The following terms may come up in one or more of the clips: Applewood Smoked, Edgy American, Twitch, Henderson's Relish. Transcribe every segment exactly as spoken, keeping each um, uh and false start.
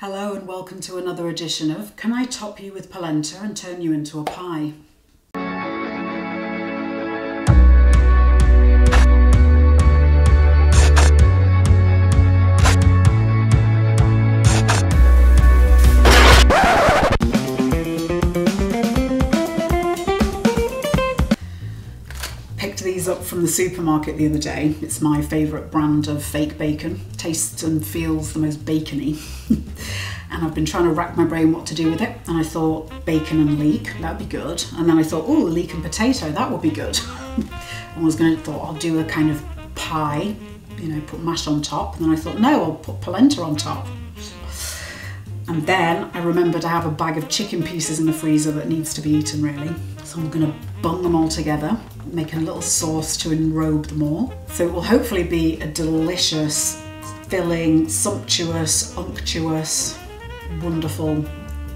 Hello and welcome to another edition of Can I Top You with Polenta and Turn You into a Pie? Picked these up from the supermarket the other day. It's my favourite brand of fake bacon. Tastes and feels the most bacony. And I've been trying to rack my brain what to do with it, and I thought bacon and leek, that'd be good. And then I thought, oh, leek and potato, that would be good. I was going to thought I'll do a kind of pie, you know, put mash on top. And then I thought, no, I'll put polenta on top. And then I remembered I have a bag of chicken pieces in the freezer that needs to be eaten really. So I'm going to bung them all together, make a little sauce to enrobe them all. So it will hopefully be a delicious, filling, sumptuous, unctuous, wonderful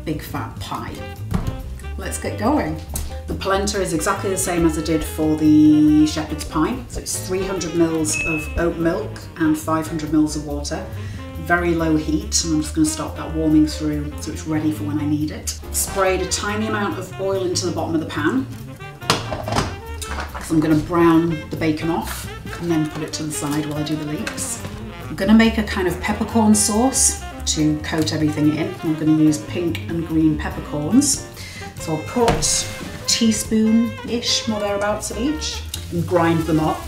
big fat pie. Let's get going. The polenta is exactly the same as I did for the shepherd's pie. So it's three hundred mils of oat milk and five hundred mils of water. Very low heat, and I'm just going to stop that warming through so it's ready for when I need it. Sprayed a tiny amount of oil into the bottom of the pan because I'm going to brown the bacon off and then put it to the side while I do the leeks. I'm going to make a kind of peppercorn sauce to coat everything in. I'm going to use pink and green peppercorns. So I'll put a teaspoon-ish, more thereabouts of each, and grind them up.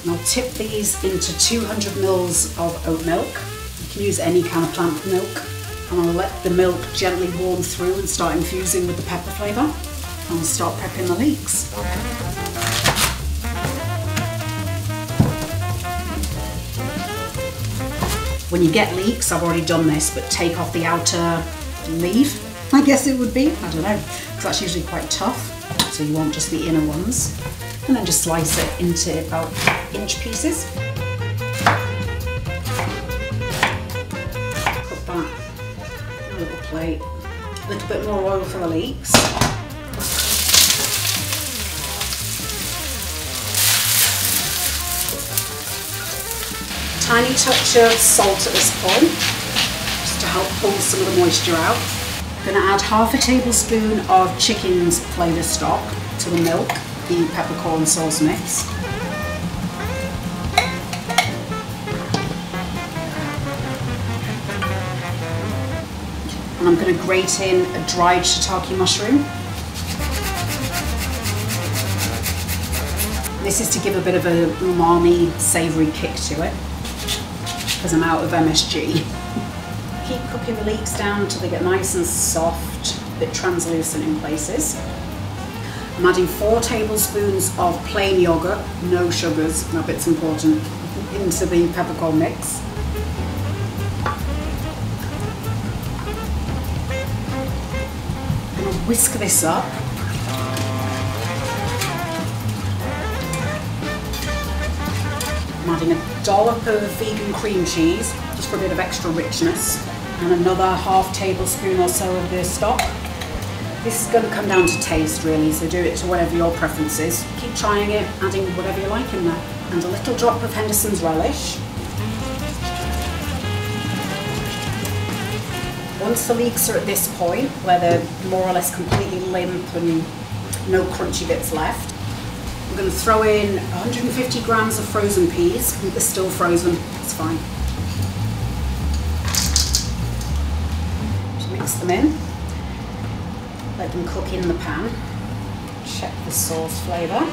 And I'll tip these into two hundred mils of oat milk. You can use any kind of plant milk. And I'll let the milk gently warm through and start infusing with the pepper flavour. And I'll start prepping the leeks. When you get leeks, I've already done this, but take off the outer leaf, I guess it would be, I don't know, because that's usually quite tough. So you want just the inner ones. And then just slice it into about inch pieces. Put that in a little plate. A little bit more oil for the leeks. Tiny touch of salt at this point, just to help pull some of the moisture out. I'm going to add half a tablespoon of chicken's flavour stock to the milk, the peppercorn sauce mix. And I'm going to grate in a dried shiitake mushroom. This is to give a bit of a umami, savoury kick to it, because I'm out of M S G. Keep cooking the leeks down until they get nice and soft, a bit translucent in places. I'm adding four tablespoons of plain yogurt, no sugars, that bit's important, into the peppercorn mix. I'm going to whisk this up. I'm adding a dollop of vegan cream cheese, just for a bit of extra richness, and another half tablespoon or so of the stock. This is going to come down to taste really, so do it to whatever your preference is. Keep trying it, adding whatever you like in there. And a little drop of Henderson's Relish. Once the leeks are at this point, where they're more or less completely limp and no crunchy bits left, I'm going to throw in one hundred fifty grams of frozen peas. They're still frozen, it's fine. Just mix them in. Let them cook in the pan. Check the sauce flavour.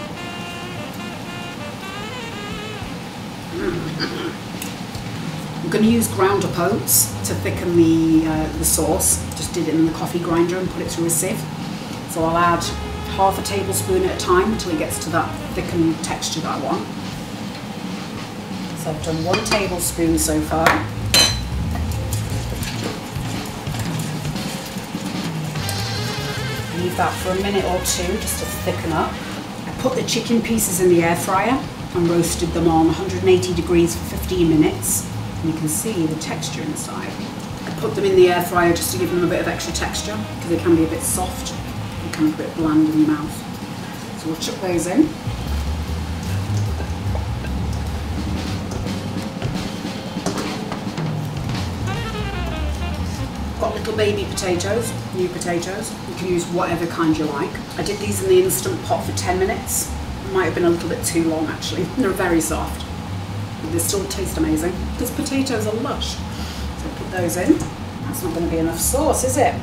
I'm going to use ground up oats to thicken the, uh, the sauce. Just did it in the coffee grinder and put it through a sieve. So I'll add half a tablespoon at a time until it gets to that thickened texture that I want. So I've done one tablespoon so far. Leave that for a minute or two just to thicken up. I put the chicken pieces in the air fryer and roasted them on one hundred eighty degrees for fifteen minutes. And you can see the texture inside. I put them in the air fryer just to give them a bit of extra texture because they can be a bit soft. Kind of a bit bland in your mouth. So we'll chuck those in. little baby potatoes, new potatoes. You can use whatever kind you like. I did these in the Instant Pot for ten minutes. Might have been a little bit too long actually. They're very soft. But they still taste amazing. These potatoes are lush. So put those in. That's not going to be enough sauce, is it?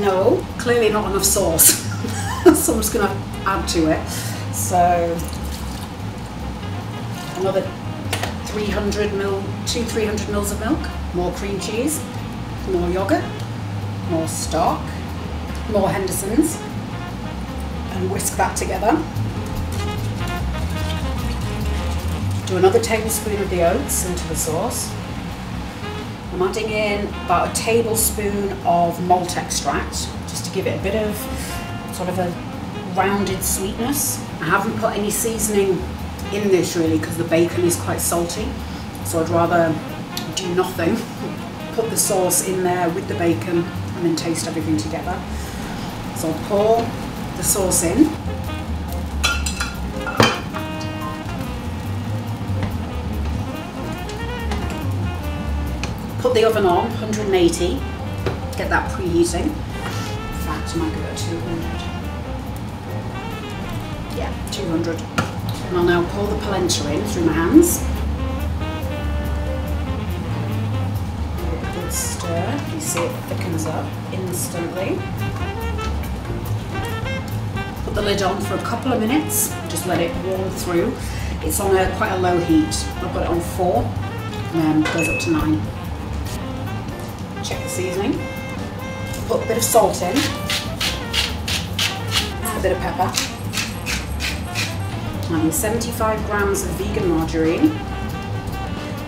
No, clearly not enough sauce. So I'm just going to add to it. So another three hundred mil, two three hundred mils of milk, more cream cheese, more yogurt, more stock, more Henderson's, and whisk that together. Do another tablespoon of the oats into the sauce. I'm adding in about a tablespoon of malt extract just to give it a bit of sort of a rounded sweetness. I haven't put any seasoning in this really because the bacon is quite salty, so I'd rather do nothing, put the sauce in there with the bacon and then taste everything together. So I'll pour the sauce in. Put the oven on, one eighty, get that preheating. In fact, I might go to two hundred. Yeah, two hundred. And I'll now pour the polenta in through my hands. Good stir, you see it thickens up instantly. Put the lid on for a couple of minutes, just let it warm through. It's on a, quite a low heat. I've got it on four, and then it goes up to nine. Check the seasoning, put a bit of salt in, add a bit of pepper, and seventy-five grams of vegan margarine,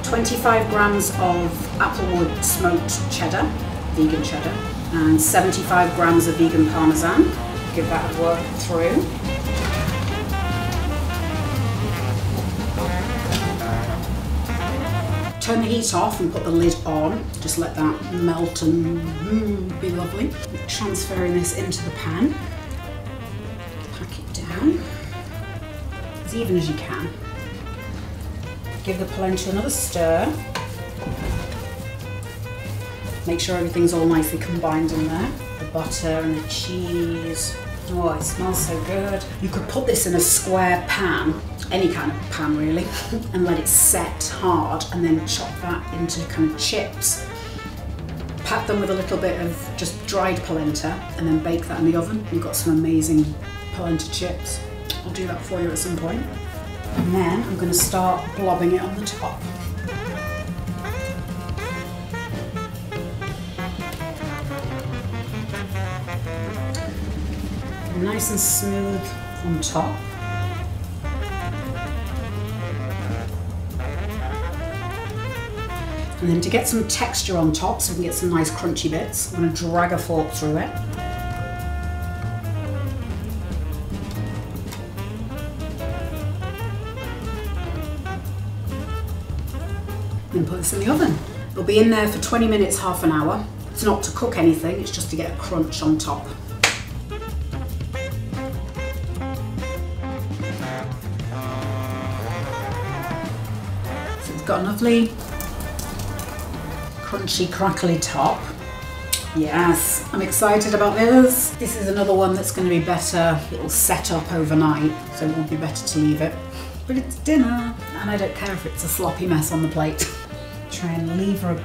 twenty-five grams of Applewood smoked cheddar, vegan cheddar, and seventy-five grams of vegan parmesan. Give that a work through. Turn the heat off and put the lid on. Just let that melt and mm, be lovely. Transferring this into the pan. Pack it down as even as you can. Give the polenta another stir. Make sure everything's all nicely combined in there. The butter and the cheese. Oh, it smells so good. You could put this in a square pan, any kind of pan really, and let it set hard and then chop that into kind of chips. Pat them with a little bit of just dried polenta and then bake that in the oven. You've got some amazing polenta chips. I'll do that for you at some point. And then I'm going to start blobbing it on the top. Nice and smooth on top. And then to get some texture on top so we can get some nice crunchy bits, I'm going to drag a fork through it. Then put this in the oven. It'll be in there for twenty minutes, half an hour. It's not to cook anything, it's just to get a crunch on top. It's got a lovely crunchy crackly top. Yes, I'm excited about this. This is another one that's going to be better. It'll set up overnight, so it will be better to leave it. But it's dinner, and I don't care if it's a sloppy mess on the plate. Try and lever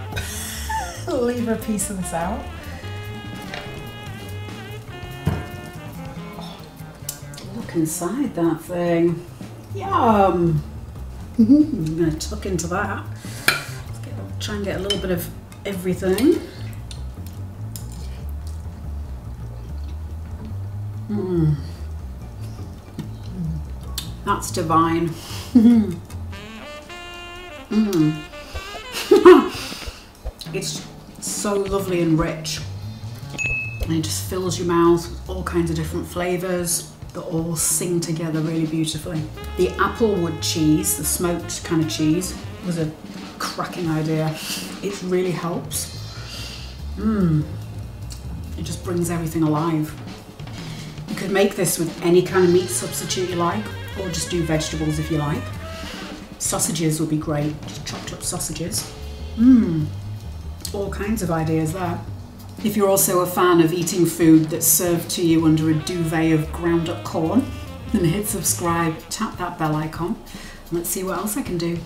a, lever a piece of this out. Oh, look inside that thing. Yum! I'm going to tuck into that. Let's get, try and get a little bit of everything. Mm. That's divine. Mm. It's so lovely and rich. And it just fills your mouth with all kinds of different flavours that all sing together really beautifully. The Applewood cheese, the smoked kind of cheese, was a cracking idea. It really helps. Mmm. It just brings everything alive. You could make this with any kind of meat substitute you like, or just do vegetables if you like. Sausages would be great, just chopped up sausages. Mmm. all kinds of ideas there. If you're also a fan of eating food that's served to you under a duvet of ground up corn, then hit subscribe, tap that bell icon, and let's see what else I can do.